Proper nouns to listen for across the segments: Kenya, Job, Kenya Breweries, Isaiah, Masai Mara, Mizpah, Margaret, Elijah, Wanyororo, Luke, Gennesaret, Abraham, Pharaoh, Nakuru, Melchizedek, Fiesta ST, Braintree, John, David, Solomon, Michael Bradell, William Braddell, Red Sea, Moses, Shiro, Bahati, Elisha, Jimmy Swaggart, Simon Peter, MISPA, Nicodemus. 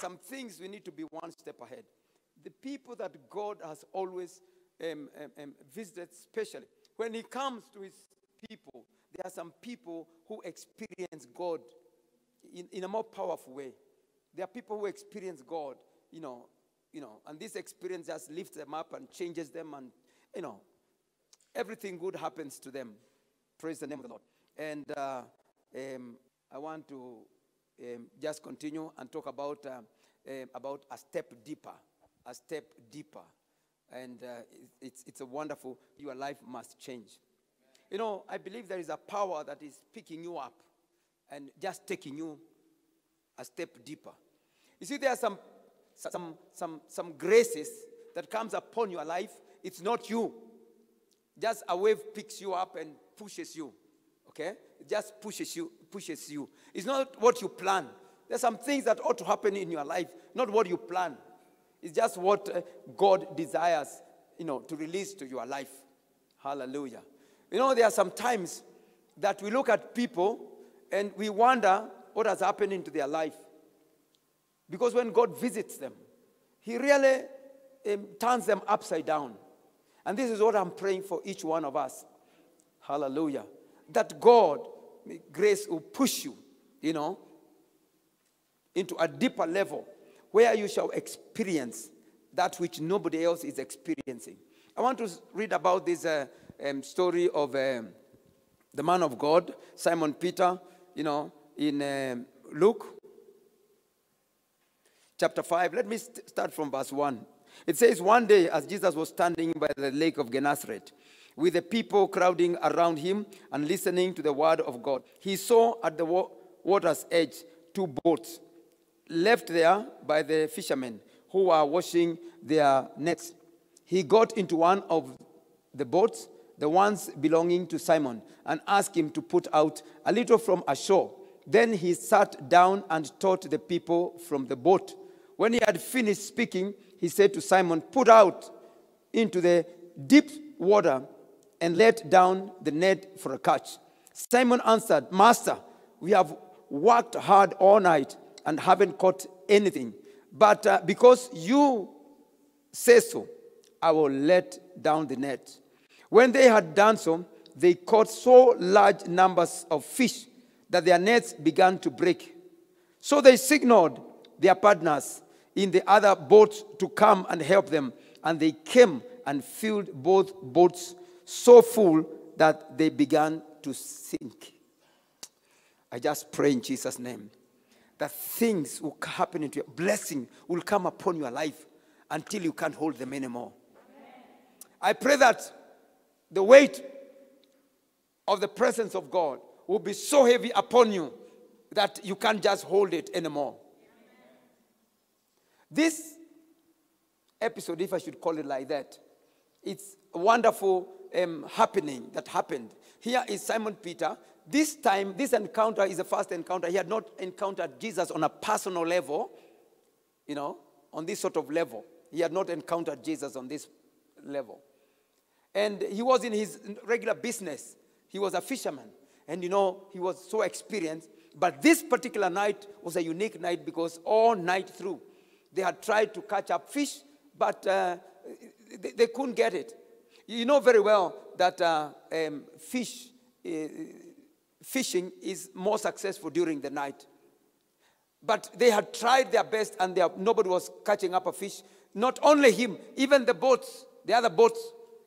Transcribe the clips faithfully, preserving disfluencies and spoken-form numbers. some things we need to be one step ahead. The people that God has always um, um, visited specially. When he comes to his people, there are some people who experience God in, in a more powerful way. There are people who experience God, you know, you know, and this experience just lifts them up and changes them, and, you know, everything good happens to them. Praise the name of the Lord. And uh, um, I want to um, just continue and talk about, uh, um, about a step deeper, a step deeper. And uh, it's, it's a wonderful, your life must change. You know, I believe there is a power that is picking you up and just taking you a step deeper. You see, there are some, some, some, some graces that comes upon your life. It's not you. Just a wave picks you up and pushes you, okay? It just pushes you, pushes you. It's not what you plan. There's some things that ought to happen in your life, not what you plan. It's just what uh, God desires, you know, to release to your life. Hallelujah. You know, there are some times that we look at people and we wonder what has happened into their life. Because when God visits them, he really um, turns them upside down. And this is what I'm praying for each one of us. Hallelujah. That God, grace will push you, you know, into a deeper level where you shall experience that which nobody else is experiencing. I want to read about this uh, um, story of um, the man of God, Simon Peter, you know, in um, Luke chapter five. Let me st- start from verse one. It says, one day as Jesus was standing by the lake of Gennesaret, with the people crowding around him and listening to the word of God, he saw at the wa- water's edge two boats left there by the fishermen who were washing their nets. He got into one of the boats, the ones belonging to Simon, and asked him to put out a little from ashore. Then he sat down and taught the people from the boat. When he had finished speaking, he said to Simon, "Put out into the deep water and let down the net for a catch." Simon answered, "Master, we have worked hard all night and haven't caught anything. But uh, because you say so, I will let down the net." When they had done so, they caught so large numbers of fish that their nets began to break. So they signaled their partners in the other boats to come and help them. And they came and filled both boats so full that they began to sink. I just pray in Jesus' name that things will happen into your blessing will come upon your life until you can't hold them anymore. Amen. I pray that the weight of the presence of God will be so heavy upon you that you can't just hold it anymore. This episode, if I should call it like that, it's a wonderful um, happening that happened. Here is Simon Peter. This time, this encounter is the first encounter. He had not encountered Jesus on a personal level, you know, on this sort of level. He had not encountered Jesus on this level. And he was in his regular business. He was a fisherman. And, you know, he was so experienced. But this particular night was a unique night because all night through, they had tried to catch up fish, but uh, they, they couldn't get it. You know very well that uh, um, fish, uh, fishing is more successful during the night. But they had tried their best and they have, nobody was catching up a fish. Not only him, even the boats, the other boats.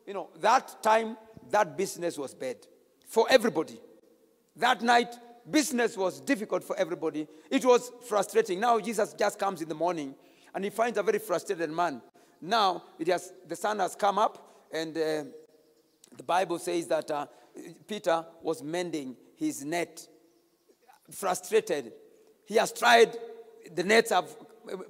You know, that time, that business was bad for everybody. That night, business was difficult for everybody. It was frustrating. Now Jesus just comes in the morning and he finds a very frustrated man. Now it has, the sun has come up, and uh, the Bible says that uh, Peter was mending his net. Frustrated. He has tried. The nets have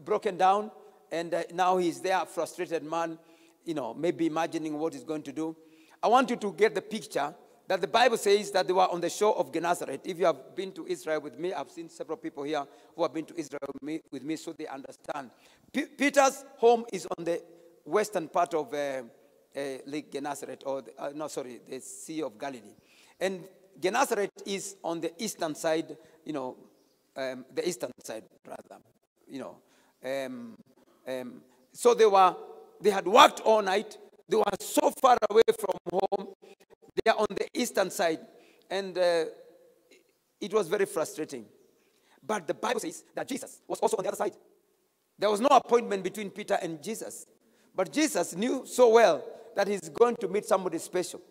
broken down, and uh, now he's there, frustrated man, you know, maybe imagining what he's going to do. I want you to get the picture that the Bible says that they were on the shore of Gennesaret. If you have been to Israel with me, I've seen several people here who have been to Israel with me, with me so they understand. P- Peter's home is on the western part of uh, uh, Lake Gennesaret, or, the, uh, no, sorry, the Sea of Galilee. And Gennesaret is on the eastern side, you know, um, the eastern side, rather, you know, Um, um, so they were, they had worked all night. They were so far away from home. They are on the eastern side. And uh, it was very frustrating. But the Bible says that Jesus was also on the other side. There was no appointment between Peter and Jesus. But Jesus knew so well that he's going to meet somebody special.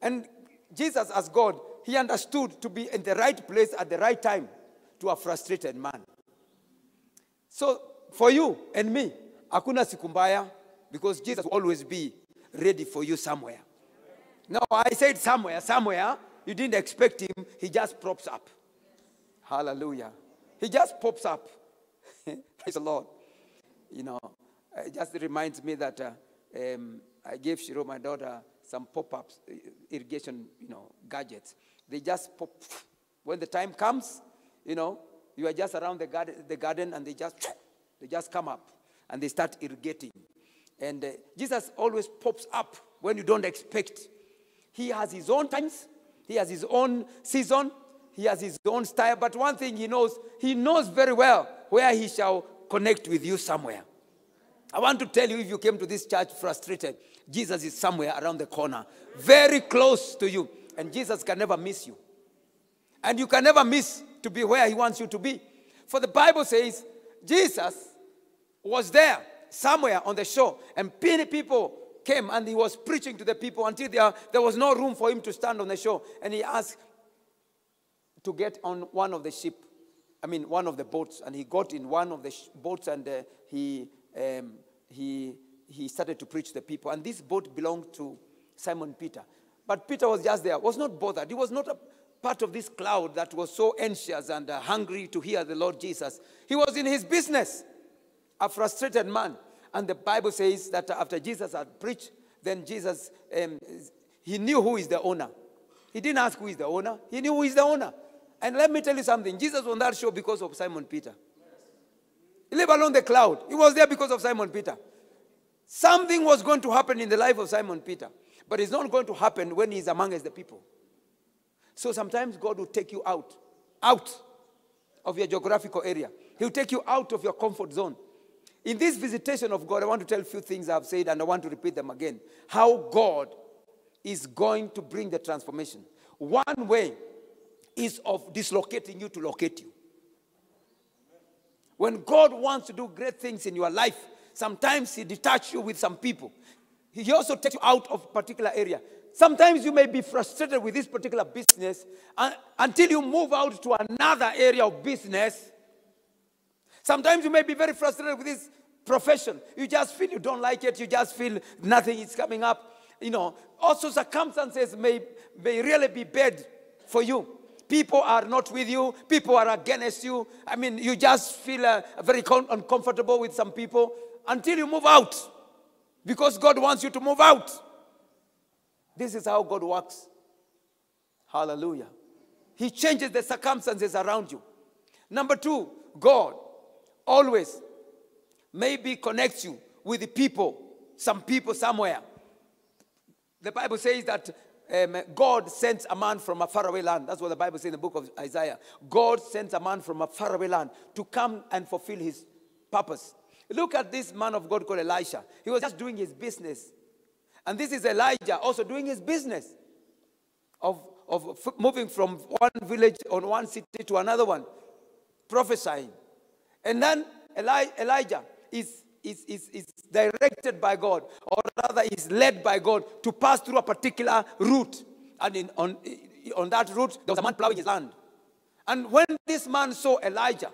And Jesus, as God, he understood to be in the right place at the right time to a frustrated man. So for you and me, hakuna siku mbaya, because Jesus will always be ready for you somewhere. No, I said somewhere, somewhere. You didn't expect him. He just pops up. Hallelujah. He just pops up. Praise the Lord. You know, it just reminds me that uh, um, I gave Shiro, my daughter, some pop-ups, uh, irrigation, you know, gadgets. They just pop. When the time comes, you know, you are just around the garden, the garden and they just, they just come up and they start irrigating. And uh, Jesus always pops up when you don't expect. He has his own times. He has his own season. He has his own style. But one thing he knows, he knows very well where he shall connect with you somewhere. I want to tell you, if you came to this church frustrated, Jesus is somewhere around the corner, very close to you. And Jesus can never miss you. And you can never miss to be where he wants you to be. For the Bible says, Jesus was there somewhere on the shore. And many people came and he was preaching to the people until there, there was no room for him to stand on the shore. And he asked to get on one of the ship, I mean one of the boats. And he got in one of the boats and uh, he... Um, he, he started to preach to the people. And this boat belonged to Simon Peter. But Peter was just there, was not bothered. He was not a part of this cloud that was so anxious and uh, hungry to hear the Lord Jesus. He was in his business, a frustrated man. And the Bible says that after Jesus had preached, then Jesus, um, he knew who is the owner. He didn't ask who is the owner. He knew who is the owner. And let me tell you something. Jesus was on that show because of Simon Peter. Leave alone the cloud. He was there because of Simon Peter. Something was going to happen in the life of Simon Peter. But it's not going to happen when he's among us, the people. So sometimes God will take you out. Out of your geographical area. He'll take you out of your comfort zone. In this visitation of God, I want to tell a few things I've said and I want to repeat them again. How God is going to bring the transformation. One way is of dislocating you to locate you. When God wants to do great things in your life, sometimes he detaches you with some people. He also takes you out of a particular area. Sometimes you may be frustrated with this particular business until you move out to another area of business. Sometimes you may be very frustrated with this profession. You just feel you don't like it. You just feel nothing is coming up. You know, also circumstances may, may really be bad for you. People are not with you. People are against you. I mean, you just feel uh, very uncomfortable with some people until you move out. Because God wants you to move out. This is how God works. Hallelujah. He changes the circumstances around you. Number two, God always maybe connects you with the people, some people somewhere. The Bible says that Um, God sends a man from a faraway land. That's what the Bible says in the book of Isaiah. God sends a man from a faraway land to come and fulfill his purpose. Look at this man of God called Elisha. He was just doing his business. And this is Elijah also doing his business of, of moving from one village on one city to another one, prophesying. And then Eli Elijah is, is, is, is directed by God, or rather is led by God to pass through a particular route. And in, on, on that route, there was a man plowing his land. And when this man saw Elijah,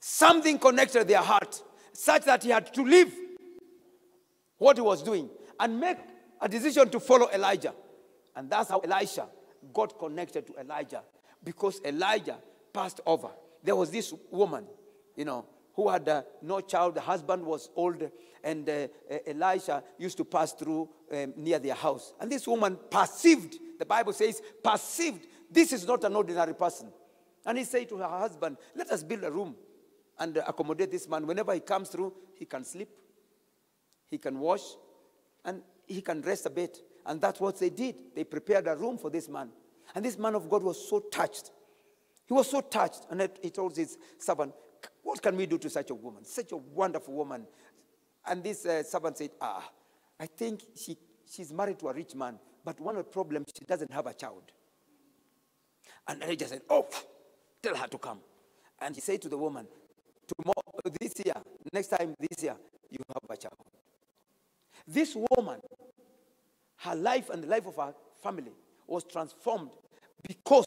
something connected their heart, such that he had to leave what he was doing and make a decision to follow Elijah. And that's how Elisha got connected to Elijah, because Elijah passed over. There was this woman, you know, who had uh, no child. The husband was old, and uh, uh, Elisha used to pass through um, near their house. And this woman perceived, the Bible says, perceived, this is not an ordinary person. And he said to her husband, let us build a room and uh, accommodate this man. Whenever he comes through, he can sleep, he can wash, and he can rest a bit. And that's what they did. They prepared a room for this man. And this man of God was so touched. He was so touched. And he told his servant, What can we do to such a woman? Such a wonderful woman. And this uh, servant said, ah, I think she, she's married to a rich man, but one of the problems, she doesn't have a child. And Elijah said, oh, tell her to come. And he said to the woman, tomorrow, this year, next time this year, you have a child. This woman, her life and the life of her family was transformed because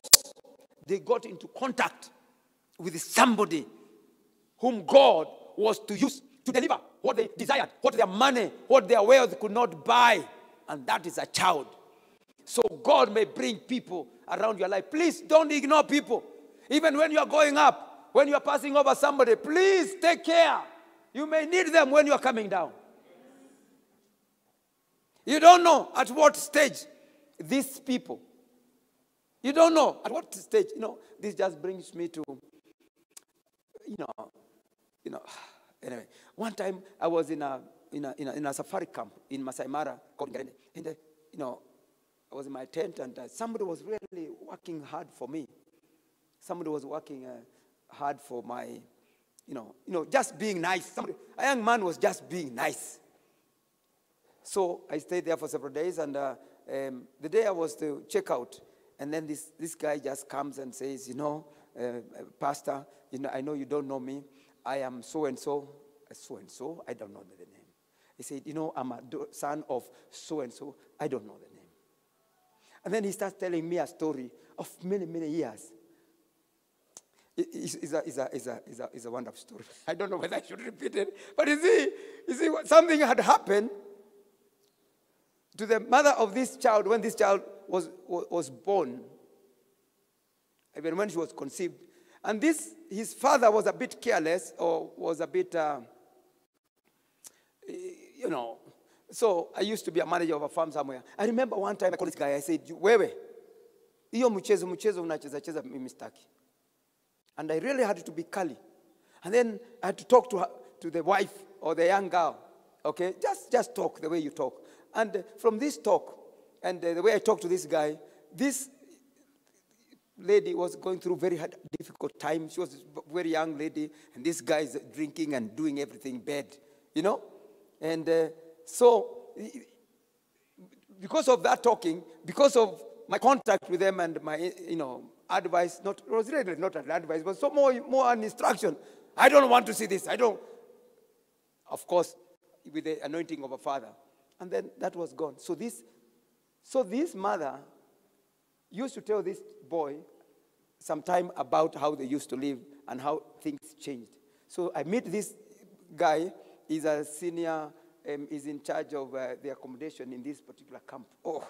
they got into contact with somebody whom God was to use to deliver what they desired, what their money, what their wealth could not buy. And that is a child. So God may bring people around your life. Please don't ignore people. Even when you are going up, when you are passing over somebody, please take care. You may need them when you are coming down. You don't know at what stage these people. You don't know at what stage. You know, this just brings me to, you know, you know. Anyway, one time I was in a in a in a, in a safari camp in Masai Mara, and you know, I was in my tent, and uh, somebody was really working hard for me. Somebody was working uh, hard for my, you know, you know, just being nice. Somebody, a young man was just being nice. So I stayed there for several days, and uh, um, the day I was to check out, and then this, this guy just comes and says, you know, uh, Pastor, you know, I know you don't know me. I am so-and-so, so-and-so, I don't know the name. He said, you know, I'm a son of so-and-so, I don't know the name. And then he starts telling me a story of many, many years. It's, it's, a, it's, a, it's, a, it's, a, it's a wonderful story. I don't know whether I should repeat it, but you see, you see something had happened to the mother of this child when this child was, was, was born, even when she was conceived. And this, his father was a bit careless or was a bit, uh, you know. So I used to be a manager of a farm somewhere. I remember one time I called this guy. I said, wewe, iyo mchezo mchezo unacheza cheza mimi sitaki. And I really had to be kali. And then I had to talk to her, to the wife or the young girl. Okay, just, just talk the way you talk. And from this talk, and the way I talked to this guy, this lady was going through very hard, difficult time. She was a very young lady, and this guy is drinking and doing everything bad, you know? And uh, so, because of that talking, because of my contact with them and my, you know, advice, not, it was really not an advice, but so more, more an instruction. I don't want to see this. I don't. Of course, with the anointing of a father. And then that was gone. So this, so this mother used to tell this boy sometime about how they used to live and how things changed. So I meet this guy. He's a senior. Um, he's in charge of uh, the accommodation in this particular camp. Oh,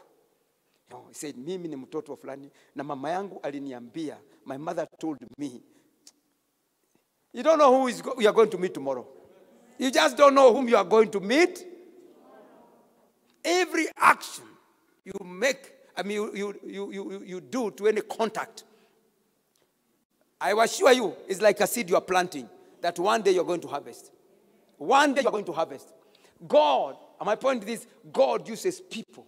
you know, he said, "Mimi ni mtoto fulani na mama yangu aliniambia. My mother told me." You don't know who is you are going to meet tomorrow. You just don't know whom you are going to meet. Every action you make, I mean, you, you, you, you, you do to any contact, I assure you, it's like a seed you are planting that one day you're going to harvest. One day you're going to harvest. God, and my point is, God uses people.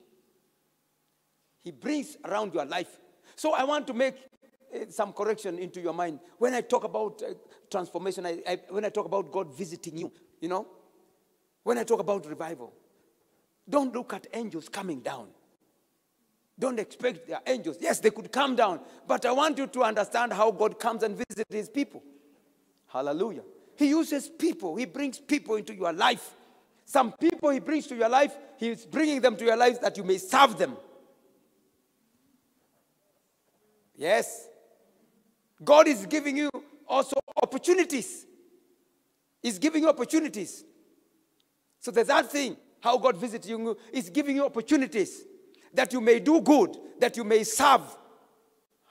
He brings around your life. So I want to make uh, some correction into your mind. When I talk about uh, transformation, I, I, when I talk about God visiting you, you know, when I talk about revival, don't look at angels coming down. Don't expect their angels. Yes, they could come down, but I want you to understand how God comes and visits his people. Hallelujah. He uses people. He brings people into your life. Some people he brings to your life, he's bringing them to your life that you may serve them. Yes. God is giving you also opportunities. He's giving you opportunities. So there's that thing. How God visits you is giving you opportunities that you may do good, that you may serve.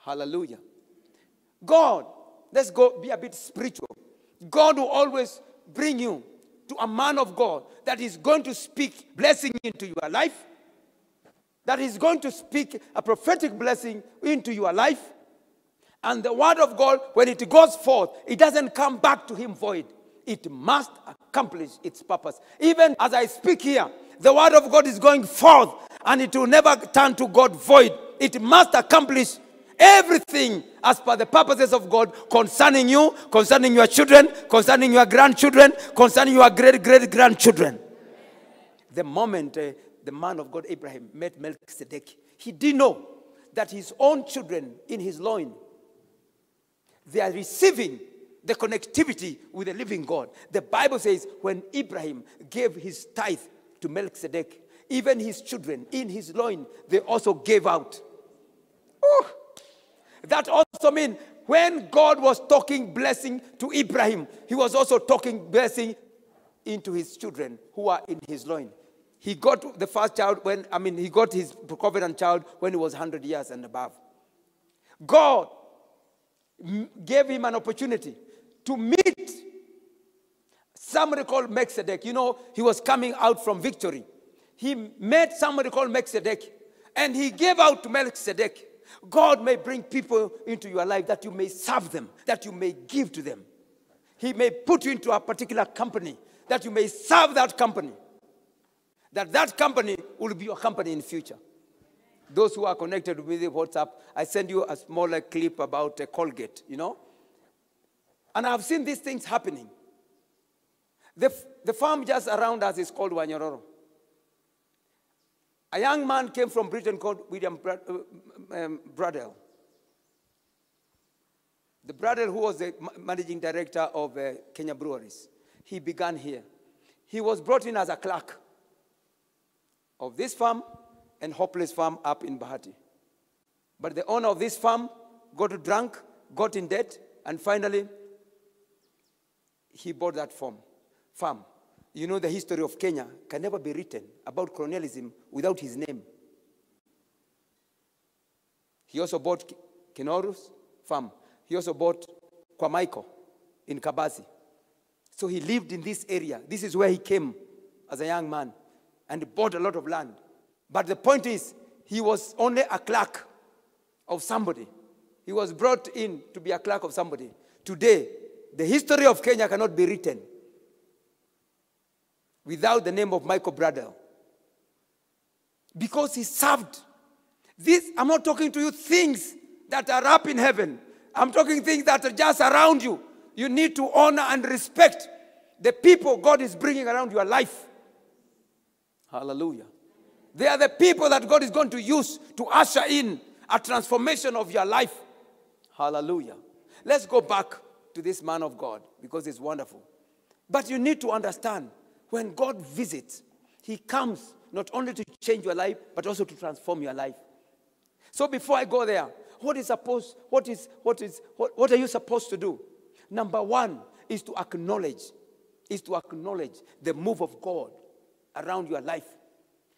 Hallelujah. God, let's go be a bit spiritual. God will always bring you to a man of God that is going to speak blessing into your life, that is going to speak a prophetic blessing into your life. And the word of God, when it goes forth, it doesn't come back to him void. It must accomplish its purpose. Even as I speak here, the word of God is going forth, and it will never turn to God void. It must accomplish everything as per the purposes of God concerning you, concerning your children, concerning your grandchildren, concerning your great-great-grandchildren. The moment uh, the man of God, Abraham, met Melchizedek, he did know that his own children in his loin, they are receiving the connectivity with the living God. The Bible says when Abraham gave his tithe to Melchizedek, even his children in his loin, they also gave out. Ooh. That also means when God was talking blessing to Abraham, he was also talking blessing into his children who are in his loin. He got the first child when, I mean, he got his covenant child when he was one hundred years and above. God gave him an opportunity to meet somebody called Melchizedek. You know, he was coming out from victory. He met somebody called Melchizedek, and he gave out to Melchizedek. God may bring people into your life that you may serve them, that you may give to them. He may put you into a particular company, that you may serve that company, that that company will be your company in the future. Those who are connected with the WhatsApp, I send you a smaller clip about a Colgate, you know. And I've seen these things happening. The, the farm just around us is called Wanyororo. A young man came from Britain called William Braddell. The Braddell who was the managing director of uh, Kenya Breweries. He began here. He was brought in as a clerk of this farm and Hopeless farm up in Bahati. But the owner of this farm got drunk, got in debt, and finally he bought that farm. farm. You know, the history of Kenya can never be written about colonialism without his name. He also bought Kenoru's farm. He also bought Kwamaiko in Kabasi. So he lived in this area. This is where he came as a young man and bought a lot of land. But the point is, he was only a clerk of somebody. He was brought in to be a clerk of somebody. Today, the history of Kenya cannot be written without the name of Michael Bradell, because he served. This, I'm not talking to you things that are up in heaven. I'm talking things that are just around you. You need to honor and respect the people God is bringing around your life. Hallelujah. They are the people that God is going to use to usher in a transformation of your life. Hallelujah. Let's go back to this man of God, because it's wonderful. But you need to understand, when God visits, he comes not only to change your life, but also to transform your life. So before I go there, what is supposed, what is, what is, what, what are you supposed to do? Number one is to acknowledge, is to acknowledge the move of God around your life.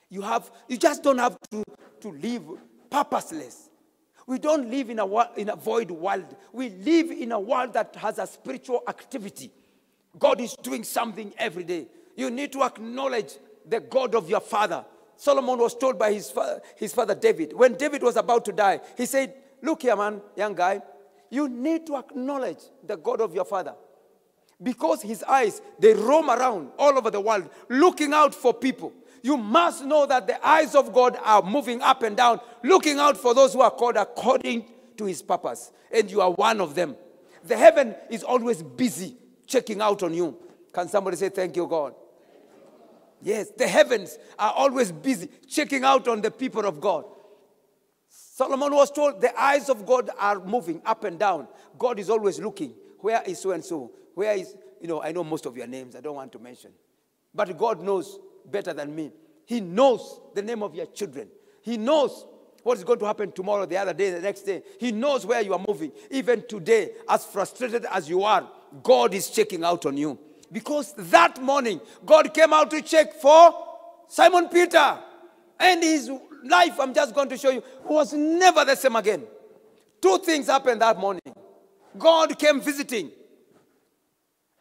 You have, you just don't have to, to live purposeless. We don't live in a, in a void world. We live in a world that has a spiritual activity. God is doing something every day. You need to acknowledge the God of your father. Solomon was told by his father, his father David, when David was about to die, he said, look here, man, young guy, you need to acknowledge the God of your father. Because his eyes, they roam around all over the world, looking out for people. You must know that the eyes of God are moving up and down, looking out for those who are called according to his purpose. And you are one of them. The heaven is always busy checking out on you. Can somebody say, thank you, God? Yes, the heavens are always busy checking out on the people of God. Solomon was told the eyes of God are moving up and down. God is always looking. Where is so-and-so? Where is, you know, I know most of your names. I don't want to mention. But God knows better than me. He knows the name of your children. He knows what is going to happen tomorrow, the other day, the next day. He knows where you are moving. Even today, as frustrated as you are, God is checking out on you. Because that morning, God came out to check for Simon Peter. And his life, I'm just going to show you, was never the same again. Two things happened that morning. God came visiting.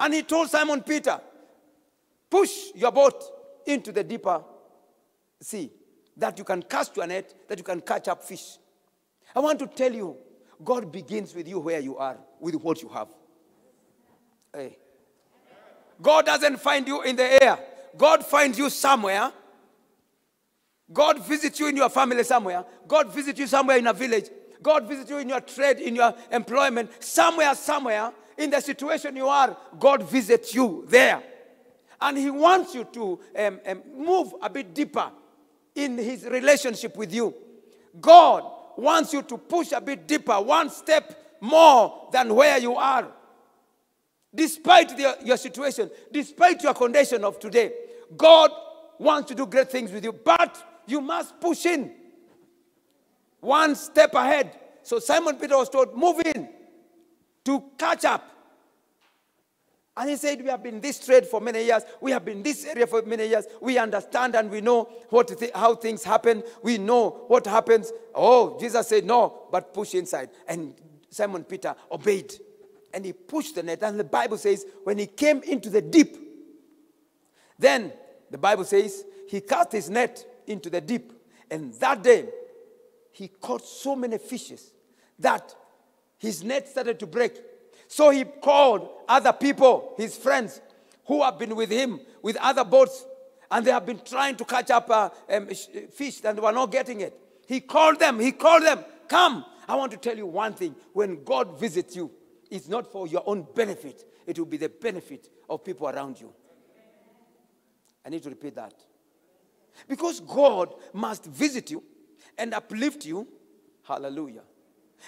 And he told Simon Peter, push your boat into the deeper sea, that you can cast your net, that you can catch up fish. I want to tell you, God begins with you where you are, with what you have. Hey. God doesn't find you in the air. God finds you somewhere. God visits you in your family somewhere. God visits you somewhere in a village. God visits you in your trade, in your employment. Somewhere, somewhere, in the situation you are, God visits you there. And he wants you to um, um, move a bit deeper in his relationship with you. God wants you to push a bit deeper, one step more than where you are. Despite the, your situation, despite your condition of today, God wants to do great things with you, but you must push in. One step ahead. So Simon Peter was told, move in to catch up. And he said, we have been this trade for many years. We have been this area for many years. We understand and we know what th- how things happen. We know what happens. Oh, Jesus said, no, but push inside. And Simon Peter obeyed. And he pushed the net. And the Bible says, when he came into the deep, then the Bible says, he cast his net into the deep. And that day, he caught so many fishes that his net started to break. So he called other people, his friends, who have been with him, with other boats, and they have been trying to catch up uh, um, fish, and they were not getting it. He called them, he called them, come. I want to tell you one thing. When God visits you, it's not for your own benefit. It will be the benefit of people around you. I need to repeat that. Because God must visit you and uplift you, hallelujah,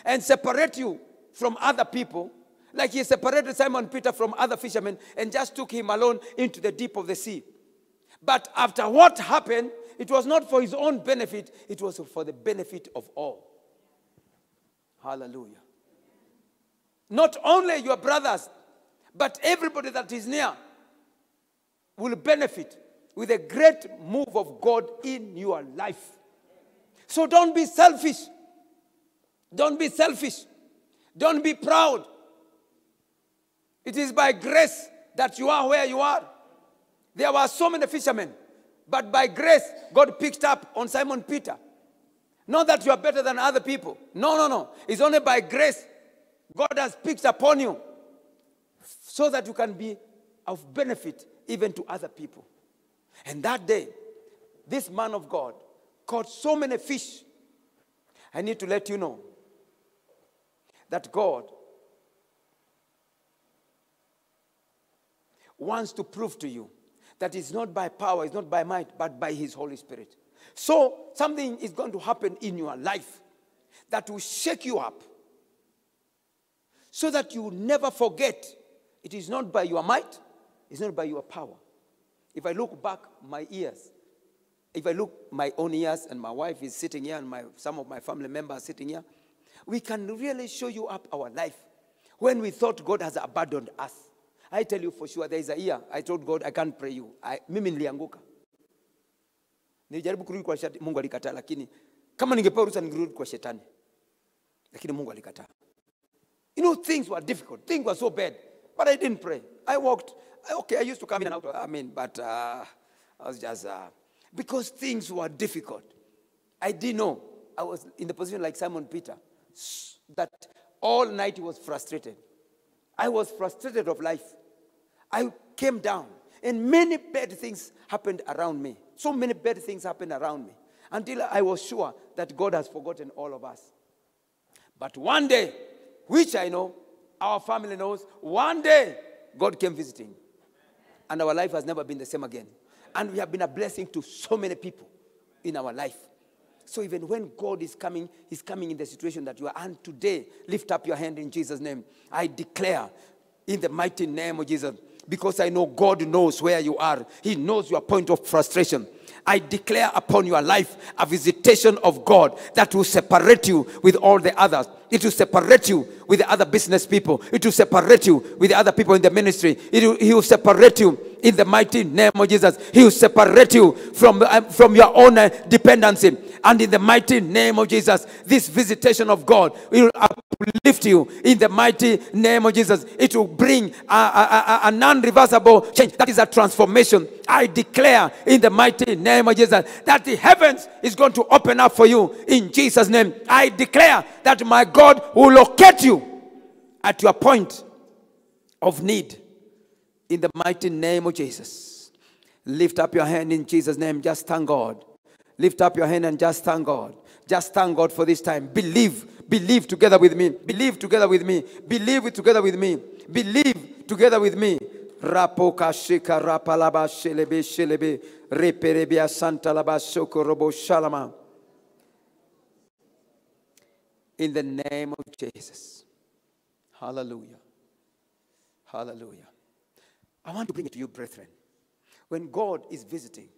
and separate you from other people, like he separated Simon Peter from other fishermen and just took him alone into the deep of the sea. But after what happened, it was not for his own benefit. It was for the benefit of all. Hallelujah. Not only your brothers, but everybody that is near will benefit with a great move of God in your life. So don't be selfish. Don't be selfish. Don't be proud. It is by grace that you are where you are. There were so many fishermen, but by grace, God picked up on Simon Peter. Not that you are better than other people. No, no, no. It's only by grace God has picked upon you so that you can be of benefit even to other people. And that day, this man of God caught so many fish. I need to let you know that God wants to prove to you that it's not by power, it's not by might, but by his Holy Spirit. So something is going to happen in your life that will shake you up so that you never forget it is not by your might, it's not by your power. If I look back my ears, if I look my own ears, and my wife is sitting here, and my, some of my family members are sitting here, we can really show you up our life when we thought God has abandoned us. I tell you for sure, there is a year I told God, I can't pray you. I, mimi nilianguka. Nilijaribu kurudi kwa shetani, Mungu alikataa, lakini kama ningepewa ruhusa ningerudi kwa shetani. Lakini Mungu alikataa. You know, things were difficult. Things were so bad. But I didn't pray. I walked. I, okay, I used to come in and out. I mean, but uh, I was just, uh, because things were difficult. I didn't know. I was in the position like Simon Peter, that all night he was frustrated. I was frustrated of life. I came down, and many bad things happened around me. So many bad things happened around me until I was sure that God has forgotten all of us. But one day, which I know, our family knows, one day God came visiting, and our life has never been the same again. And we have been a blessing to so many people in our life. So even when God is coming, he's coming in the situation that you are. And today, lift up your hand in Jesus' name. I declare in the mighty name of Jesus, because I know God knows where you are. He knows your point of frustration. I declare upon your life a visitation of God that will separate you with all the others. It will separate you with the other business people. It will separate you with the other people in the ministry. It will, he will separate you in the mighty name of Jesus. He will separate you from, uh, from your own uh, dependency. And in the mighty name of Jesus, this visitation of God will uplift you in the mighty name of Jesus. It will bring a, a, a, a non-reversible change. That is a transformation. I declare in the mighty name of Jesus that the heavens is going to open up for you in Jesus' name. I declare that my God will locate you at your point of need in the mighty name of Jesus. Lift up your hand in Jesus' name. Just thank God. Lift up your hand and just thank God. Just thank God for this time. Believe. Believe together with me. Believe together with me. Believe together with me. Believe together with me. Rapoka shika rapalaba shelebe shelebe reperebia santa laba soko robo shalama. In the name of Jesus. Hallelujah. Hallelujah. I want to bring it to you, brethren. When God is visiting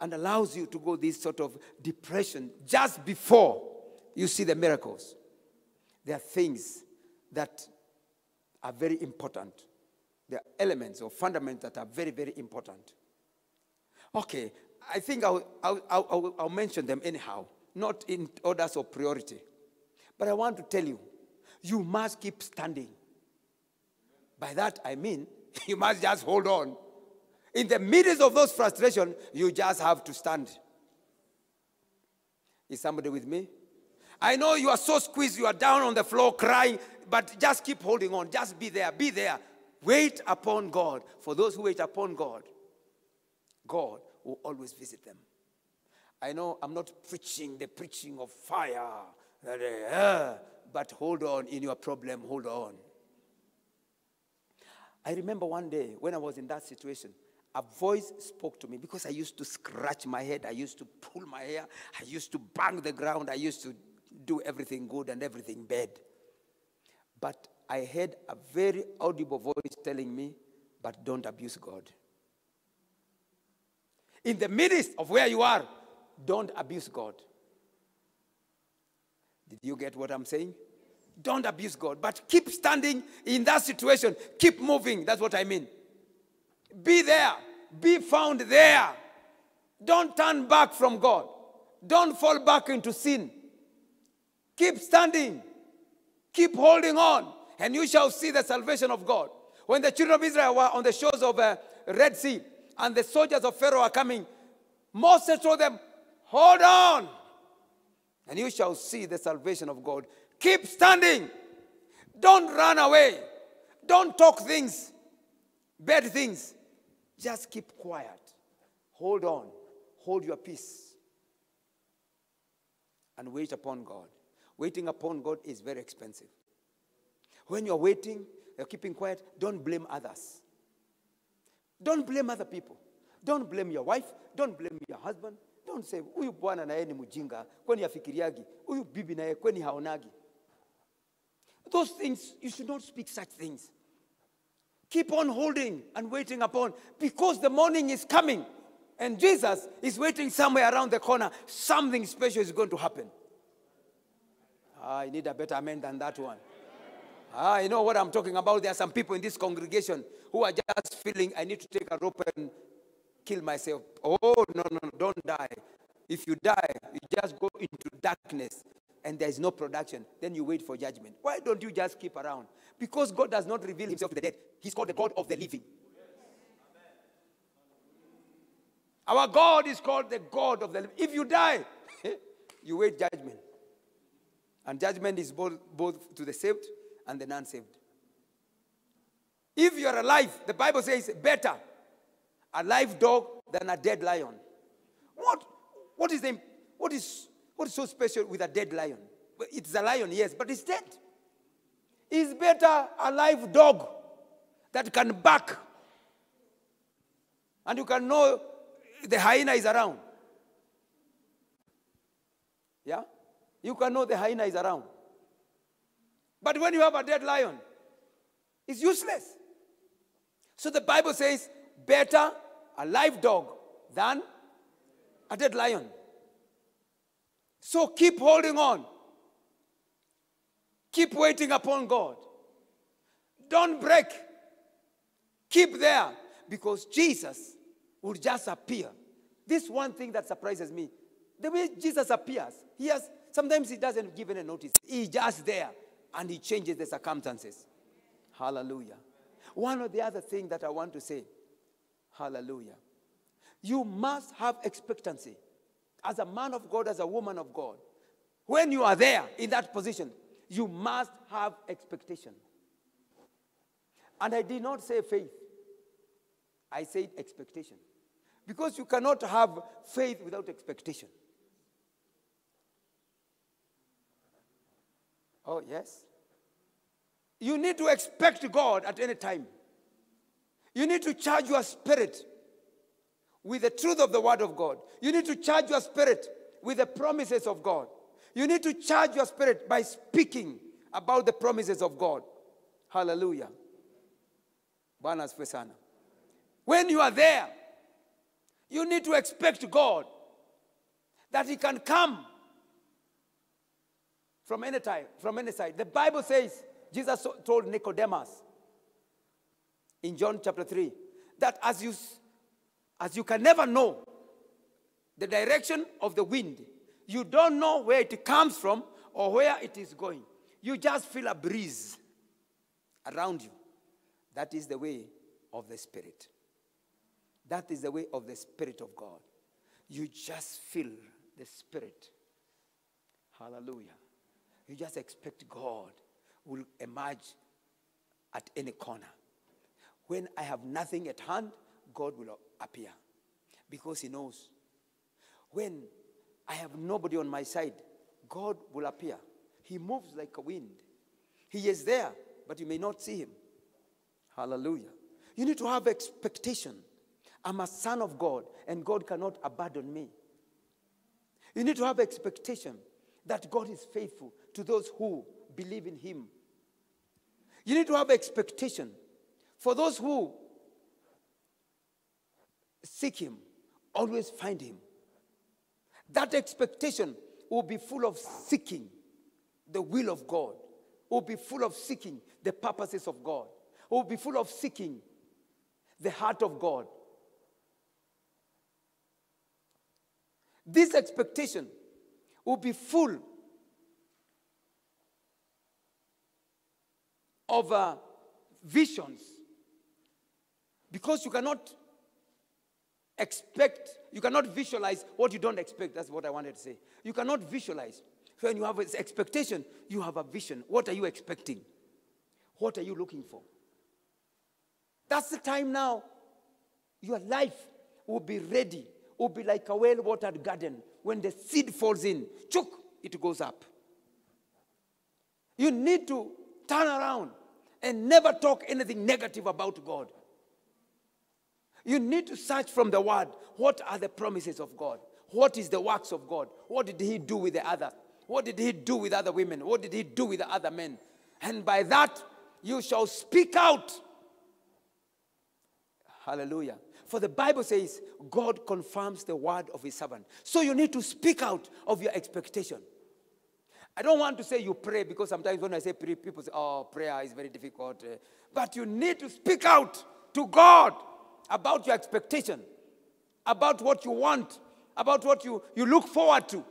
and allows you to go this sort of depression just before you see the miracles, there are things that are very important. There are elements or fundamentals that are very, very important. Okay, I think I'll, I'll, I'll, I'll mention them anyhow, not in orders of priority. But I want to tell you, you must keep standing. By that I mean, you must just hold on. In the midst of those frustrations, you just have to stand. Is somebody with me? I know you are so squeezed, you are down on the floor crying, but just keep holding on. Just be there, be there. Wait upon God. For those who wait upon God, God will always visit them. I know I'm not preaching the preaching of fire, but hold on in your problem, hold on. I remember one day when I was in that situation, a voice spoke to me because I used to scratch my head. I used to pull my hair. I used to bang the ground. I used to do everything good and everything bad. But I heard a very audible voice telling me, but don't abuse God. In the midst of where you are, don't abuse God. Did you get what I'm saying? Don't abuse God, but keep standing in that situation. Keep moving. That's what I mean. Be there. Be found there. Don't turn back from God. Don't fall back into sin. Keep standing. Keep holding on, and you shall see the salvation of God. When the children of Israel were on the shores of the Red Sea, and the soldiers of Pharaoh are coming, Moses told them, hold on, and you shall see the salvation of God. Keep standing. Don't run away. Don't talk things, bad things. Just keep quiet. Hold on. Hold your peace. And wait upon God. Waiting upon God is very expensive. When you're waiting, you're keeping quiet, don't blame others. Don't blame other people. Don't blame your wife. Don't blame your husband. Don't say, uyu bwana na yeye ni mjinga, kwani afikiriagi, uyu bibi na yeye kwani haonagi. Those things, you should not speak such things. Keep on holding and waiting upon, because the morning is coming and Jesus is waiting somewhere around the corner. Something special is going to happen. I need a better amen than that one. I know what I'm talking about. There are some people in this congregation who are just feeling, I need to take a rope and kill myself. Oh, no, no, no, don't die. If you die, you just go into darkness. And there is no production, then you wait for judgment. Why don't you just keep around? Because God does not reveal himself to the dead. He's called the God of the living. Our God is called the God of the living. If you die, you wait judgment. And judgment is both, both to the saved and the non-saved. If you are alive, the Bible says, better a live dog than a dead lion. What, what is the, what is... What is so special with a dead lion? It's a lion, yes, but it's dead. It's better a live dog that can bark. And you can know the hyena is around. Yeah? You can know the hyena is around. But when you have a dead lion, it's useless. So the Bible says, better a live dog than a dead lion. So keep holding on. Keep waiting upon God. Don't break. Keep there. Because Jesus will just appear. This one thing that surprises me. The way Jesus appears, he has, sometimes he doesn't give any notice. He's just there. And he changes the circumstances. Hallelujah. One of the other things that I want to say. Hallelujah. You must have expectancy. As a man of God, as a woman of God, when you are there in that position, you must have expectation. And I did not say faith. I said expectation. Because you cannot have faith without expectation. Oh, yes. You need to expect God at any time. You need to charge your spirit with the truth of the word of God. You need to charge your spirit with the promises of God. You need to charge your spirit by speaking about the promises of God. Hallelujah. Bwana asifiwe sana. When you are there, you need to expect God that he can come from any time, from any side. The Bible says, Jesus told Nicodemus in John chapter three, that as you, as you can never know the direction of the wind, you don't know where it comes from or where it is going. You just feel a breeze around you. That is the way of the Spirit. That is the way of the Spirit of God. You just feel the Spirit. Hallelujah. You just expect God will emerge at any corner. When I have nothing at hand, God will appear. Because he knows. When I have nobody on my side, God will appear. He moves like a wind. He is there, but you may not see him. Hallelujah. You need to have expectation. I'm a son of God, and God cannot abandon me. You need to have expectation that God is faithful to those who believe in him. You need to have expectation for those who seek him, always find him. That expectation will be full of seeking the will of God, will be full of seeking the purposes of God, will be full of seeking the heart of God. This expectation will be full of uh, visions, because you cannot expect, you cannot visualize what you don't expect. That's what I wanted to say. You cannot visualize. When you have an expectation, you have a vision. What are you expecting? What are you looking for? That's the time now. Your life will be ready. Will be like a well-watered garden. When the seed falls in, chook, it goes up. You need to turn around and never talk anything negative about God. You need to search from the word. What are the promises of God? What is the works of God? What did he do with the others? What did he do with other women? What did he do with the other men? And by that, you shall speak out. Hallelujah. For the Bible says, God confirms the word of his servant. So you need to speak out of your expectation. I don't want to say you pray, because sometimes when I say pray, people say, oh, prayer is very difficult. But you need to speak out to God about your expectation, about what you want, about what you, you look forward to.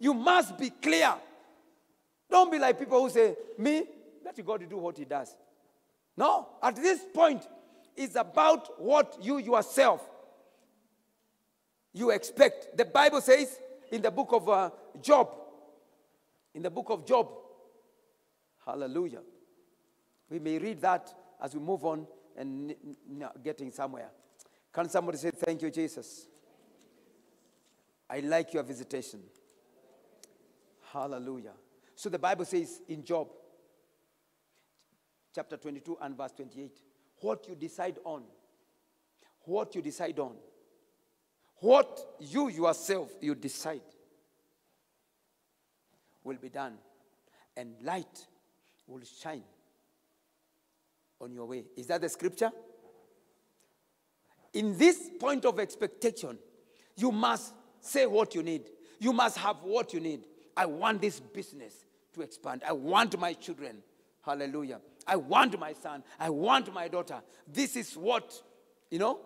You must be clear. Don't be like people who say, me, let God do what he does. No, at this point, it's about what you yourself, you expect. The Bible says in the book of uh, Job, in the book of Job, hallelujah. We may read that as we move on and getting somewhere. Can somebody say, thank you, Jesus? I like your visitation. Hallelujah. So the Bible says in Job, chapter twenty-two and verse twenty-eight, what you decide on, what you decide on, what you yourself, you decide, will be done. And light will shine on your way. Is that the scripture? In this point of expectation, you must say what you need. You must have what you need. I want this business to expand. I want my children. Hallelujah. I want my son. I want my daughter. This is what, you know,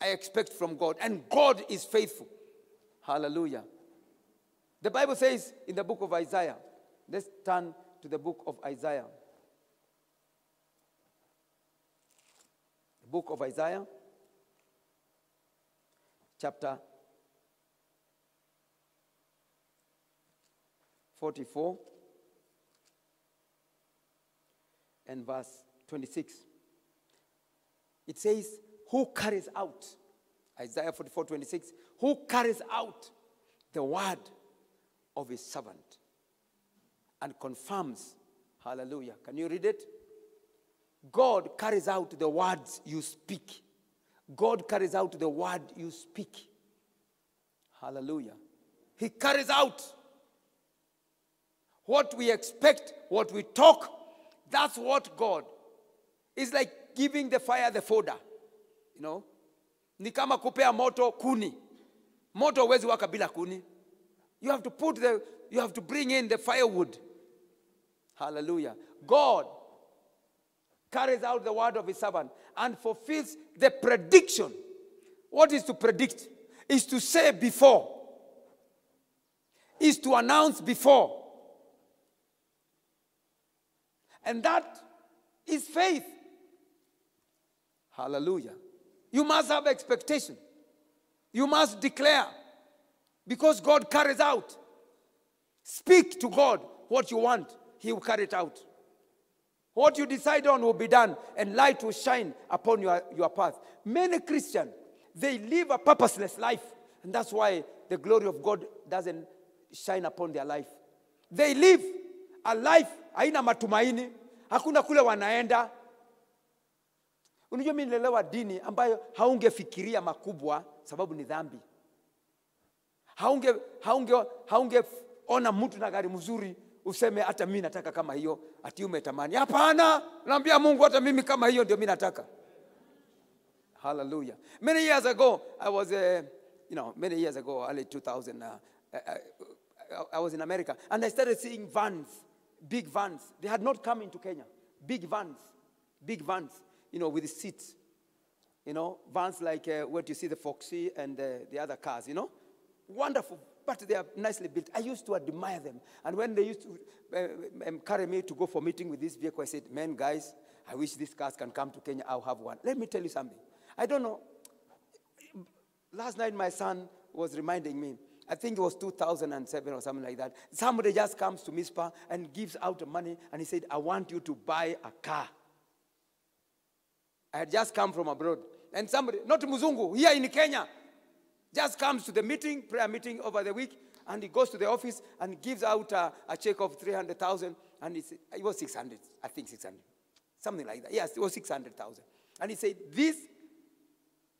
I expect from God. And God is faithful. Hallelujah. The Bible says in the book of Isaiah, let's turn to the book of Isaiah. The book of Isaiah, chapter forty-four. And verse twenty-six, it says, who carries out Isaiah forty-four twenty-six, who carries out the word of his servant and confirms. Hallelujah. Can you read it? God carries out the words you speak. God carries out the word you speak. Hallelujah. He carries out what we expect, what we talk. That's what God is like, giving the fire the foda. You know? Ni kama kupea moto kuni. Moto wezi waka bila kuni. You have to put the, you have to bring in the firewood. Hallelujah. God carries out the word of his servant and fulfills the prediction. What is to predict? Is to say before. Is to announce before. And that is faith. Hallelujah. You must have expectation. You must declare. Because God carries out. Speak to God what you want. He will carry it out. What you decide on will be done. And light will shine upon your, your path. Many Christians, they live a purposeless life. And that's why the glory of God doesn't shine upon their life. They live a life haina matumaini. Hakuna kule wanaenda. Unajua mimi nilelewa dini ambayo haungefikiria makubwa sababu ni dhambi. Haunge haunge haungeona mtu na gari mzuri useme hata mimi nataka kama hiyo, ati umetamani. Hapana, naambia Mungu hata mimi kama hiyo ndio mimi nataka. Hallelujah. Many years ago I was uh, you know, many years ago, early two thousand uh, I, I, I was in America and I started seeing vans, big vans. They had not come into Kenya. Big vans, big vans, you know, with seats. You know, vans like uh, where you see the Foxy and uh, the other cars, you know. Wonderful, but they are nicely built. I used to admire them. And when they used to uh, um, carry me to go for meeting with this vehicle, I said, man, guys, I wish these cars can come to Kenya. I'll have one. Let me tell you something. I don't know. Last night my son was reminding me, I think it was two thousand seven or something like that. Somebody just comes to MISPA and gives out money and he said, I want you to buy a car. I had just come from abroad. And somebody, not Muzungu, here in Kenya, just comes to the meeting, prayer meeting over the week, and he goes to the office and gives out a, a check of three hundred thousand. And it was six hundred, I think six hundred. Something like that. Yes, it was six hundred thousand. And he said, this,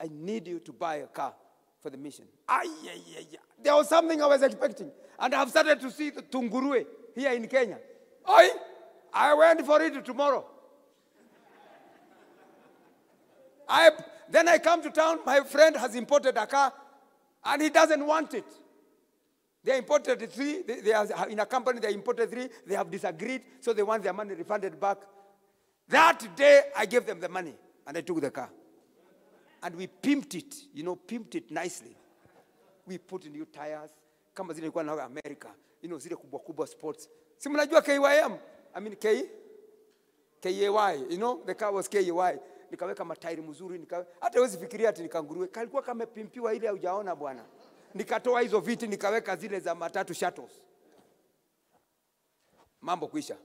I need you to buy a car for the mission. Ay, ay, ay, ay. There was something I was expecting. And I've started to see the Tungurue here in Kenya. Oi, I went for it tomorrow. I, then I come to town, my friend has imported a car, and he doesn't want it. They imported three, they, they are, in a company they imported three, they have disagreed, so they want their money refunded back. That day, I gave them the money, and I took the car. And we pimped it, you know, pimped it nicely. We put in new tires. Kama zile kwa na America, you know, zile kubwa kubwa sports. Si mnajua K Y M? I mean K? K A Y, you know, the car was K A Y. Nikaweka matairi mzuri, nika hata huwezi fikiria ati nikanguruwe. Kalikuwa kama pimpiwa ile hujaona bwana. Nikatoa hizo viti nikaweka zile za matatu shuttles. Mambo kuisha.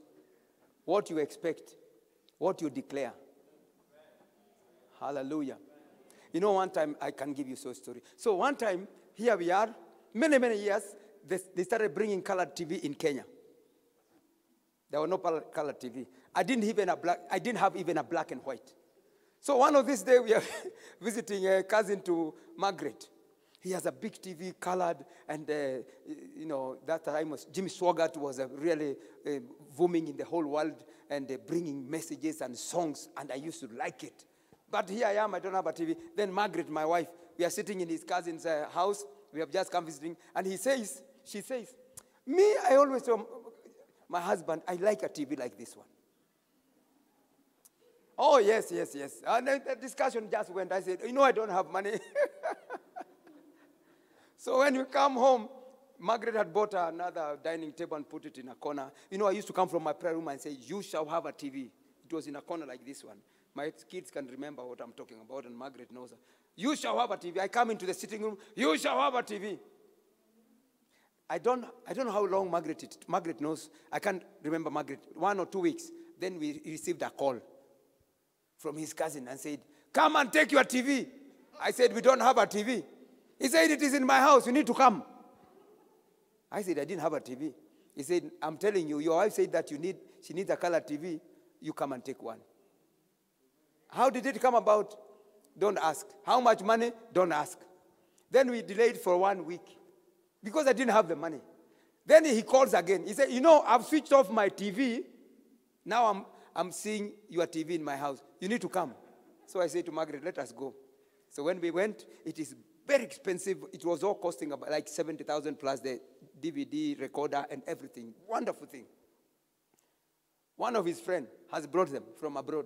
What you expect, what you declare. Hallelujah. You know, one time, I can give you so a story. So one time, here we are, many, many years, they, they started bringing colored T V in Kenya. There were no colored T V. I didn't, even a black, I didn't have even a black and white. So one of these days, we are visiting a cousin to Margaret. He has a big T V, colored, and, uh, you know, that time was, Jimmy Swaggart was uh, really uh, booming in the whole world and uh, bringing messages and songs, and I used to like it. But here I am, I don't have a T V. Then Margaret, my wife, we are sitting in his cousin's uh, house. We have just come visiting. And he says, she says, me, I always tell my husband, I like a T V like this one. Oh, yes, yes, yes. And the discussion just went. I said, you know, I don't have money. So when we come home, Margaret had bought another dining table and put it in a corner. You know, I used to come from my prayer room and say, you shall have a T V. It was in a corner like this one. My kids can remember what I'm talking about, and Margaret knows. You shall have a T V. I come into the sitting room. You shall have a T V. I don't, I don't know how long Margaret it, Margaret knows. I can't remember Margaret. One or two weeks. Then we received a call from his cousin and said, come and take your T V. I said, we don't have a T V. He said, it is in my house. You need to come. I said, I didn't have a T V. He said, I'm telling you, your wife said that you need, she needs a color T V. You come and take one. How did it come about? Don't ask. How much money? Don't ask. Then we delayed for one week because I didn't have the money. Then he calls again. He said, you know, I've switched off my T V. Now I'm, I'm seeing your T V in my house. You need to come. So I said to Margaret, let us go. So when we went, it is very expensive. It was all costing about like seventy thousand plus the D V D, recorder, and everything. Wonderful thing. One of his friends has brought them from abroad.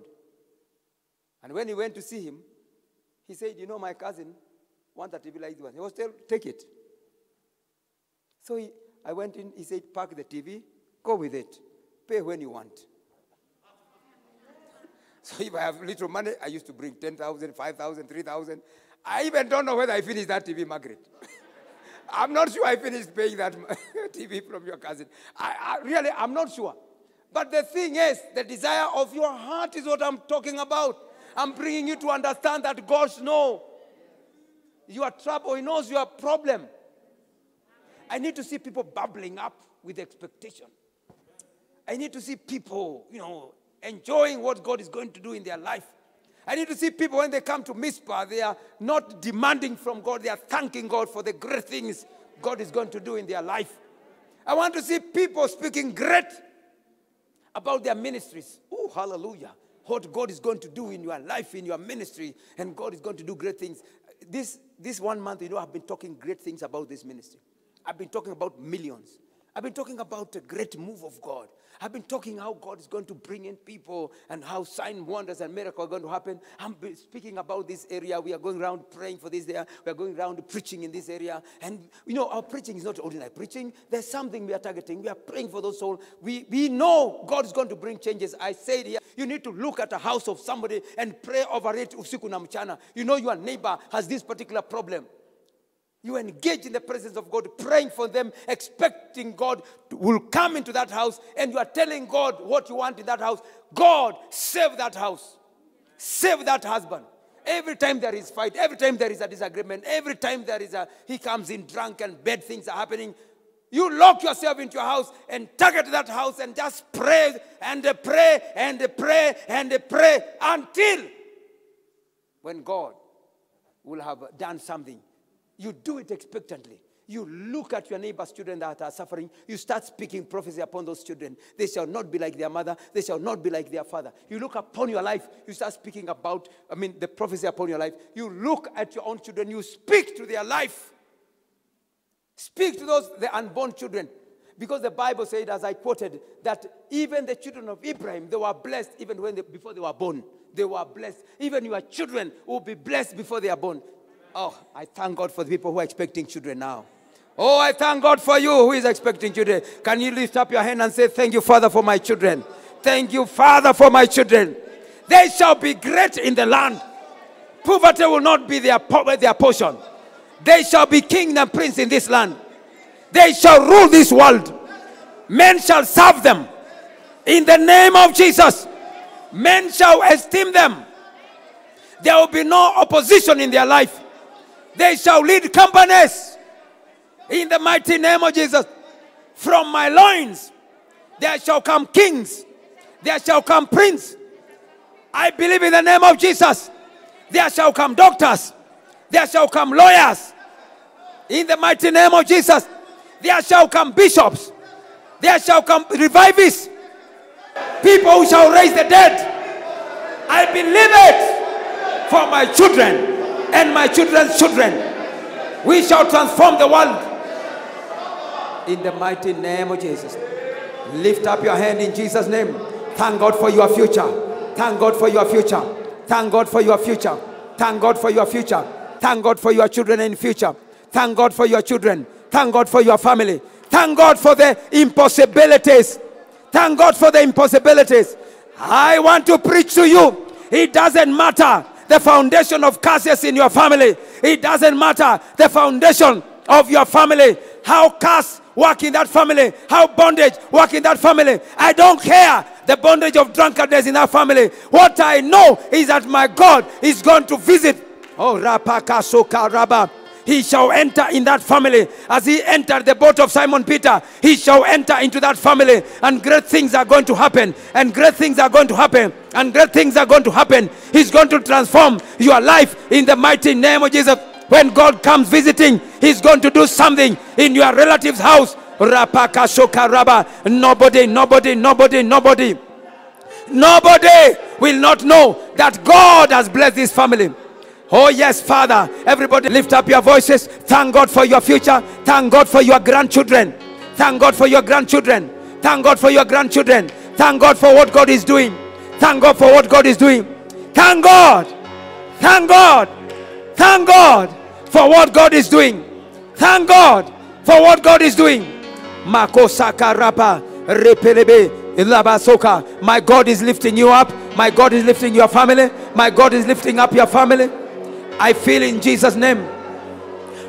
And when he went to see him, he said, you know, my cousin wants a T V like this one. He was told, take it. So he, I went in, he said, pack the T V, go with it, pay when you want. So if I have little money, I used to bring ten thousand, five thousand, three thousand. I even don't know whether I finished that T V, Margaret. I'm not sure I finished paying that T V from your cousin. I, I really, I'm not sure. But the thing is, the desire of your heart is what I'm talking about. I'm bringing you to understand that God knows your trouble. He knows your problem. I need to see people bubbling up with expectation. I need to see people, you know, enjoying what God is going to do in their life. I need to see people when they come to Mizpah, they are not demanding from God. They are thanking God for the great things God is going to do in their life. I want to see people speaking great about their ministries. Oh, hallelujah. What God is going to do in your life, in your ministry, and God is going to do great things. This, this one month, you know, I've been talking great things about this ministry. I've been talking about millions. I've been talking about the great move of God. I've been talking how God is going to bring in people and how sign, wonders, and miracles are going to happen. I'm speaking about this area. We are going around praying for this area. We are going around preaching in this area. And, you know, our preaching is not ordinary preaching. There's something we are targeting. We are praying for those souls. We, we know God is going to bring changes. I said here, you need to look at a house of somebody and pray over it. Usiku na mchana. You know your neighbor has this particular problem. You engage in the presence of God, praying for them, expecting God to, will come into that house, and you are telling God what you want in that house. God, save that house. Save that husband. Every time there is fight, every time there is a disagreement, every time there is a, he comes in drunk and bad things are happening, you lock yourself into your house and target that house and just pray and pray and pray and pray until when God will have done something. You do it expectantly. You look at your neighbor's children that are suffering. You start speaking prophecy upon those children. They shall not be like their mother. They shall not be like their father. You look upon your life. You start speaking about, I mean, the prophecy upon your life. You look at your own children. You speak to their life. Speak to those, the unborn children. Because the Bible said, as I quoted, that even the children of Abraham, they were blessed even when they, before they were born. They were blessed. Even your children will be blessed before they are born. Oh, I thank God for the people who are expecting children now. Oh, I thank God for you who is expecting children. Can you lift up your hand and say, thank you, Father, for my children. Thank you, Father, for my children. They shall be great in the land. Poverty will not be their, their portion. They shall be king and prince in this land. They shall rule this world. Men shall serve them. In the name of Jesus, men shall esteem them. There will be no opposition in their life. They shall lead companies in the mighty name of Jesus. From my loins, there shall come kings. There shall come princes. I believe in the name of Jesus. There shall come doctors. There shall come lawyers. In the mighty name of Jesus. There shall come bishops. There shall come revivists. People who shall raise the dead. I believe it for my children. And my children's children, we shall transform the world in the mighty name of Jesus. Lift up your hand in Jesus' name. Thank God for your future. Thank God for your future. Thank God for your future. Thank God for your future. Thank God for your children in future. Thank God for your children. Thank God for your family. Thank God for the impossibilities. Thank God for the impossibilities. I want to preach to you. It doesn't matter the foundation of curses in your family. It doesn't matter the foundation of your family. How curse work in that family. How bondage work in that family. I don't care the bondage of drunkenness in that family. What I know is that my God is going to visit Oh, Rapakasuka Rabba. He shall enter in that family. As he entered the boat of Simon Peter, he shall enter into that family. And great things are going to happen. And great things are going to happen. And great things are going to happen. He's going to transform your life in the mighty name of Jesus. When God comes visiting, he's going to do something in your relative's house. Rapakasukaraba. Nobody, nobody, nobody, nobody. Nobody will not know that God has blessed this family. Oh yes, Father. Everybody lift up your voices. Thank God for your future. Thank God for your grandchildren. Thank God for your grandchildren. Thank God for your grandchildren. Thank God for what God is doing. Thank God for what God is doing. Thank God. Thank God. Thank God for what God is doing. Thank God for what God is doing. Makosaka rapa repelebe. My God is lifting you up. My God is lifting your family. My God is lifting up your family. I feel in Jesus' name.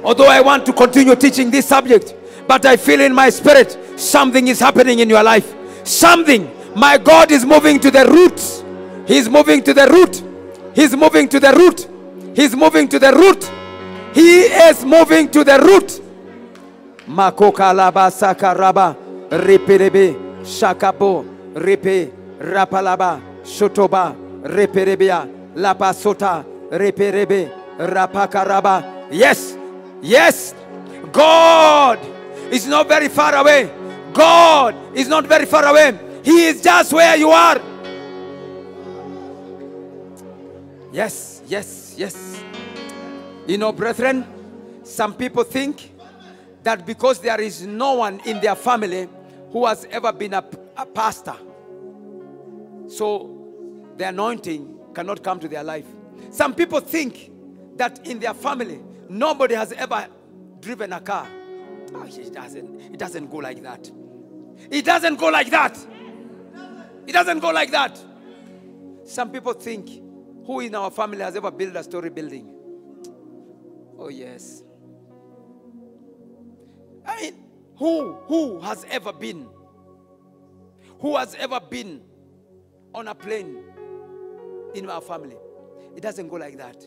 Although I want to continue teaching this subject, but I feel in my spirit something is happening in your life. Something. My God is moving to the roots. He's moving to the root. He's moving to the root. He's moving to the root. He is moving to the root. Makokalaba sakaraba ripirebe. Shakabo, Repe, Rapalaba, Shotoba, Reperebia, Lapasota, Reperebe, Rapakaraba. Yes, yes, God is not very far away. God is not very far away. He is just where you are. Yes, yes, yes. You know, brethren, some people think that because there is no one in their family who has ever been a, a pastor, so the anointing cannot come to their life. Some people think that in their family, nobody has ever driven a car. Oh, it doesn't, it doesn't go like that. It doesn't go like that. It doesn't go like that. Some people think, who in our family has ever built a story building? Oh, yes. I mean, Who, who has ever been? Who has ever been on a plane in our family? It doesn't go like that.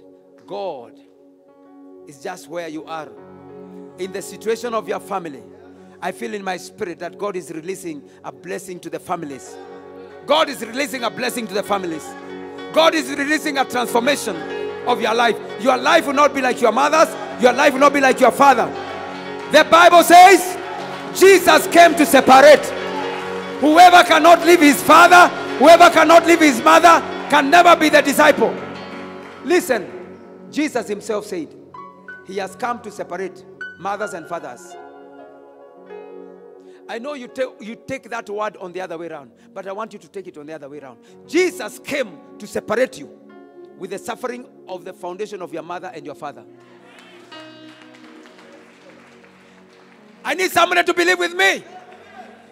God is just where you are. In the situation of your family, I feel in my spirit that God is releasing a blessing to the families. God is releasing a blessing to the families. God is releasing a transformation of your life. Your life will not be like your mother's. Your life will not be like your father. The Bible says, Jesus came to separate. Whoever cannot leave his father, whoever cannot leave his mother, can never be the disciple. Listen, Jesus himself said, he has come to separate mothers and fathers. I know you, you take that word on the other way around, but I want you to take it on the other way around. Jesus came to separate you with the suffering of the foundation of your mother and your father. I need somebody to believe with me.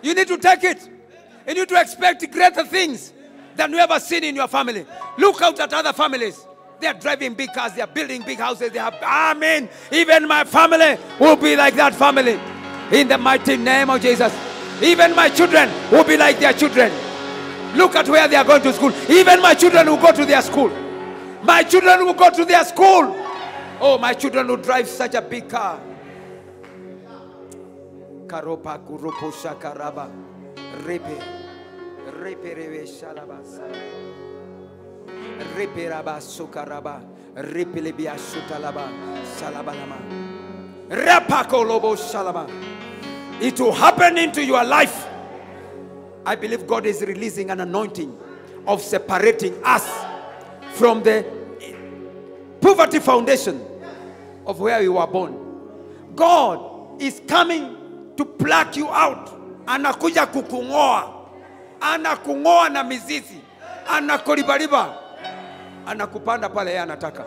You need to take it. You need to expect greater things than you ever seen in your family. Look out at other families. They are driving big cars. They are building big houses. They have, I mean, even my family will be like that family. In the mighty name of Jesus. Even my children will be like their children. Look at where they are going to school. Even my children will go to their school. My children will go to their school. Oh, my children will drive such a big car. Karopa kuropo shakaraba repe repe rebe shalabasa repe raba sukaraba repe lebia sutalaba salabalama repako lobo shalaba. It will happen into your life. I believe God is releasing an anointing of separating us from the poverty foundation of where you were born. God is coming to pluck you out. Anakuja kukungoa. Anakungoa na mizizi. Anakoribariba. Anakupanda pale ya anataka.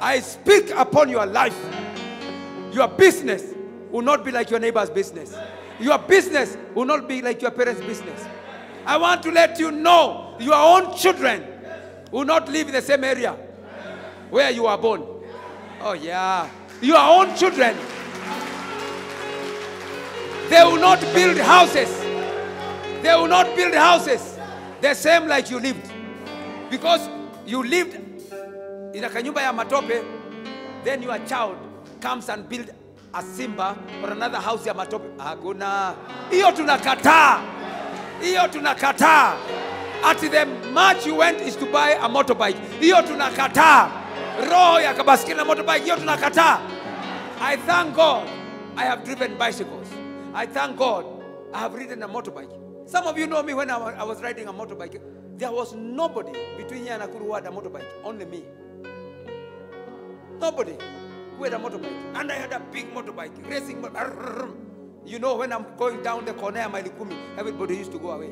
I speak upon your life. Your business will not be like your neighbor's business. Your business will not be like your parents' business. I want to let you know your own children will not live in the same area where you are born. Oh yeah. Your own children, they will not build houses. They will not build houses the same like you lived. Because you lived in a kanyumba ya matope, Then your child comes and builds a simba or another house ya matope. Hakuna. Iyo tunakataa. Iyo tunakataa. At the match you went is to buy a motorbike. Iyo tunakataa. Roho ya kabasikini na motorbike. Iyo tunakataa. I thank God I have driven bicycles. I thank God I have ridden a motorbike. Some of you know me when I was riding a motorbike. There was nobody between here and Nakuru who had a motorbike. Only me. Nobody who had a motorbike. And I had a big motorbike. Racing. You know, when I'm going down the corner of my Likumi, everybody used to go away.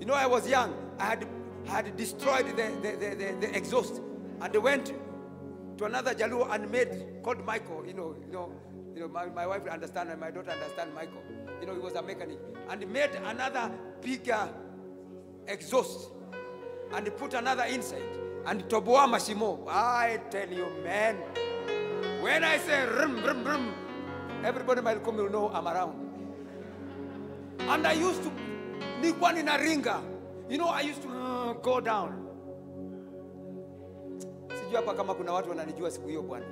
You know, I was young. I had, had destroyed the, the, the, the, the exhaust. And I went to another Jaluo and made, called Michael, you know, you know, you know, my, my wife understand and my daughter understand Michael. You know, he was a mechanic. And he made another bigger exhaust. And he put another inside. And toboa mashimo. I tell you, man. When I say rum, rum, rum, everybody might come, you know, I'm around. And I used to make one in a ringer. You know, I used to uh, go down. Sijui hapa kama kuna watu wananijua siku hiyo bwana.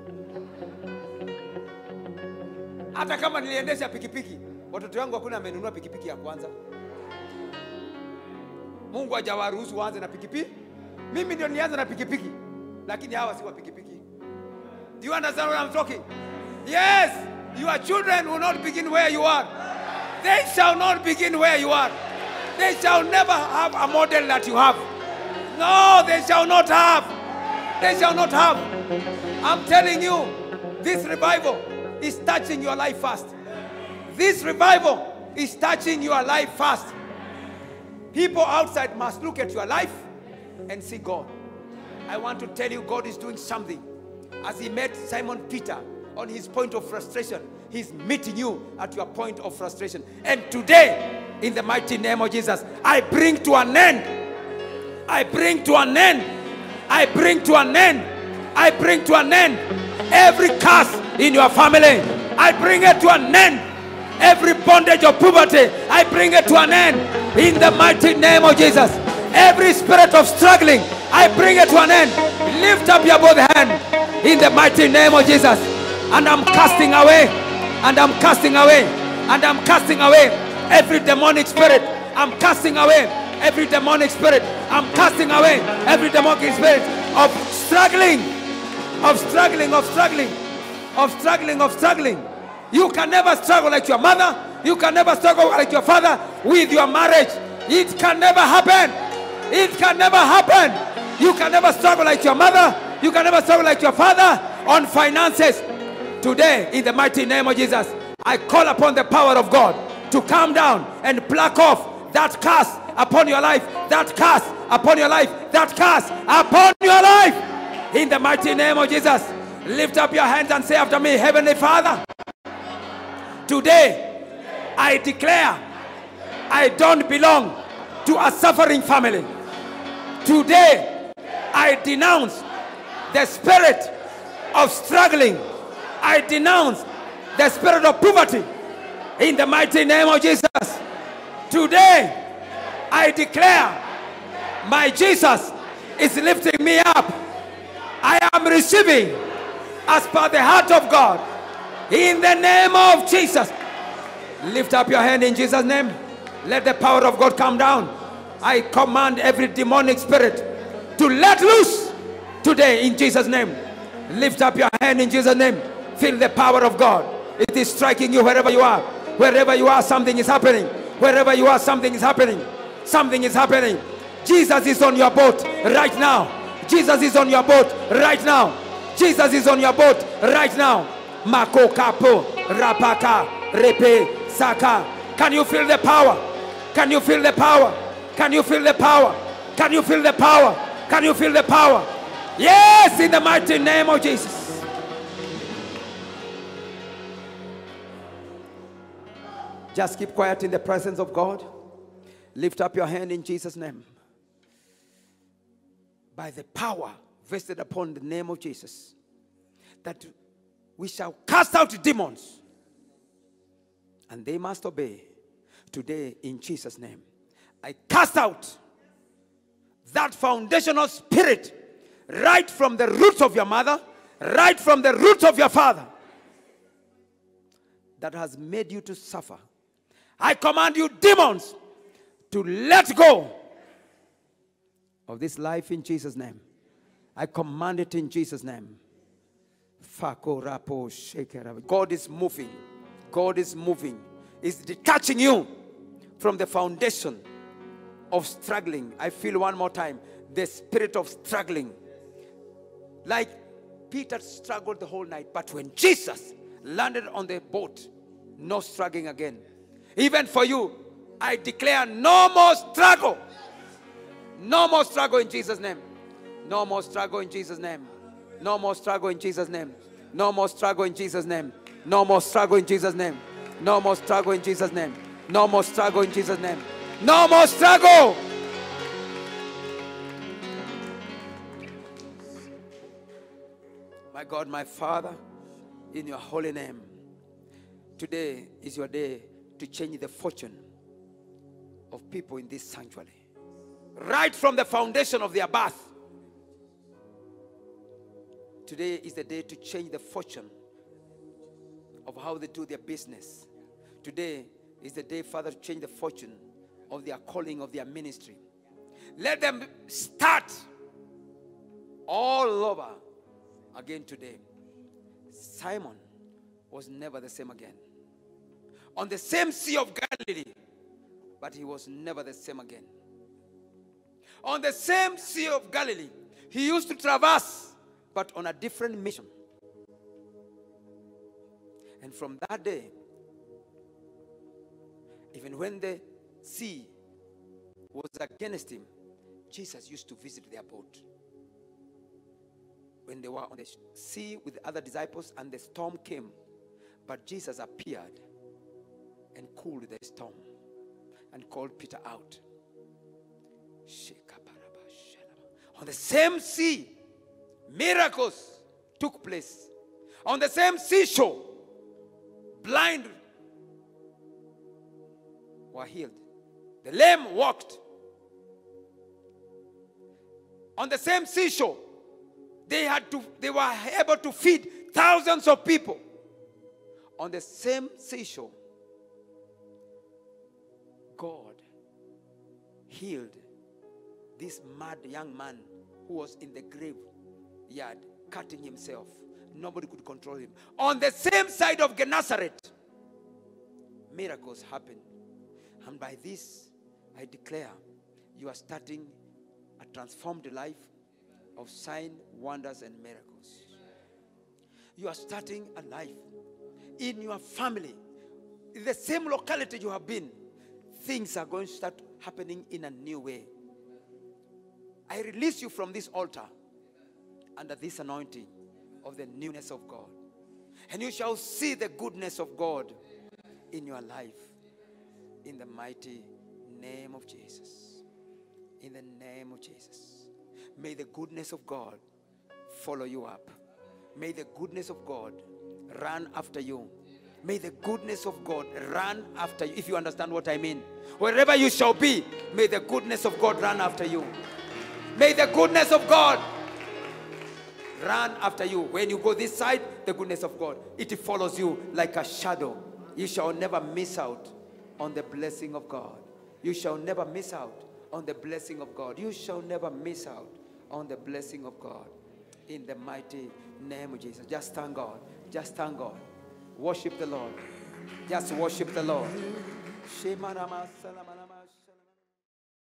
Hata kama niliendesha pikipiki, watoto wangu hakuna amenunua pikipiki ya kwanza. Mungu hajawaruhusu waanze na pikipiki. Mimi ndio nilianza na pikipiki. Lakini hawa si wa pikipiki. Do you understand what I'm talking? Yes, your children will not begin where you are. They shall not begin where you are. They shall never have a model that you have. No, they shall not have. They shall not have. I'm telling you, this revival is touching your life fast. This revival is touching your life fast. People outside must look at your life and see God. I want to tell you, God is doing something. As he met Simon Peter on his point of frustration, he's meeting you at your point of frustration. And today, in the mighty name of Jesus, I bring to an end. I bring to an end. I bring to an end. I bring to an end. Every curse in your family, I bring it to an end. Every bondage of poverty, I bring it to an end. In the mighty name of Jesus. Every spirit of struggling, I bring it to an end. Lift up your both hands. In the mighty name of Jesus. And I'm casting away. And I'm casting away. And I'm casting away. Every demonic spirit, I'm casting away. Every demonic spirit, I'm casting away. Every demonic spirit of struggling. Of struggling, of struggling. Of struggling, of struggling. You can never struggle like your mother. You can never struggle like your father with your marriage. It can never happen. It can never happen. You can never struggle like your mother. You can never struggle like your father on finances. Today, in the mighty name of Jesus, I call upon the power of God to come down and pluck off that curse upon your life. That curse upon your life. That curse upon your life. In the mighty name of Jesus, lift up your hands and say after me, Heavenly Father, today, I declare I don't belong to a suffering family. Today, I denounce the spirit of struggling. I denounce the spirit of poverty. In the mighty name of Jesus. Today, I declare my Jesus is lifting me up. I am receiving as per the heart of God. In the name of Jesus. Lift up your hand in Jesus' name. Let the power of God come down. I command every demonic spirit to let loose today in Jesus' name. Lift up your hand in Jesus' name. Feel the power of God. It is striking you wherever you are. Wherever you are, something is happening. Wherever you are, something is happening. Something is happening. Jesus is on your boat right now. Jesus is on your boat right now. Jesus is on your boat right now. Makokapo, rapaka, repe, saka. Can you feel the power? Can you feel the power? Can you feel the power? Can you feel the power? Can you feel the power? Yes, in the mighty name of Jesus. Just keep quiet in the presence of God. Lift up your hand in Jesus' name. By the power vested upon the name of Jesus, that we shall cast out demons. And they must obey today in Jesus' name. I cast out that foundational spirit right from the roots of your mother, right from the roots of your father that has made you to suffer. I command you, demons, to let go of this life in Jesus' name. I command it in Jesus' name. God is moving. God is moving. He's detaching you from the foundation of struggling. I feel one more time, the spirit of struggling. Like Peter struggled the whole night, but when Jesus landed on the boat, no struggling again. Even for you, I declare no more struggle. No more struggle in Jesus' name. No more struggle in Jesus' name. No more struggle in Jesus' name. No more struggle in Jesus' name. No more struggle in Jesus' name. No more struggle in Jesus' name. No more struggle in Jesus' name. No more struggle. My God, my Father, in your holy name, today is your day to change the fortune of people in this sanctuary. Right from the foundation of their birth. Today is the day to change the fortune of how they do their business. Today is the day, Father, to change the fortune of their calling, of their ministry. Let them start all over again today. Simon was never the same again. On the same Sea of Galilee, but he was never the same again. On the same Sea of Galilee, he used to traverse, but on a different mission. And from that day, even when the sea was against him, Jesus used to visit their boat. When they were on the sea with the other disciples and the storm came, but Jesus appeared and cooled the storm and called Peter out. On the same sea, miracles took place. On the same seashore, blind were healed. The lame walked. On the same seashore, they had to, they were able to feed thousands of people. On the same seashore, God healed this mad young man who was in the grave yard cutting himself. Nobody could control him. On the same side of Gennesaret, miracles happened. And by this, I declare you are starting a transformed life of signs, wonders, and miracles. You are starting a life in your family. In the same locality you have been, things are going to start happening in a new way. I release you from this altar under this anointing of the newness of God. And you shall see the goodness of God in your life. In the mighty name of Jesus. In the name of Jesus. May the goodness of God follow you up. May the goodness of God run after you. May the goodness of God run after you. If you understand what I mean. Wherever you shall be, may the goodness of God run after you. May the goodness of God run after you. When you go this side, the goodness of God, it follows you like a shadow. You shall never miss out on the blessing of God. You shall never miss out on the blessing of God. You shall never miss out on the blessing of God. In the mighty name of Jesus. Just thank God. Just thank God. Worship the Lord. Just worship the Lord.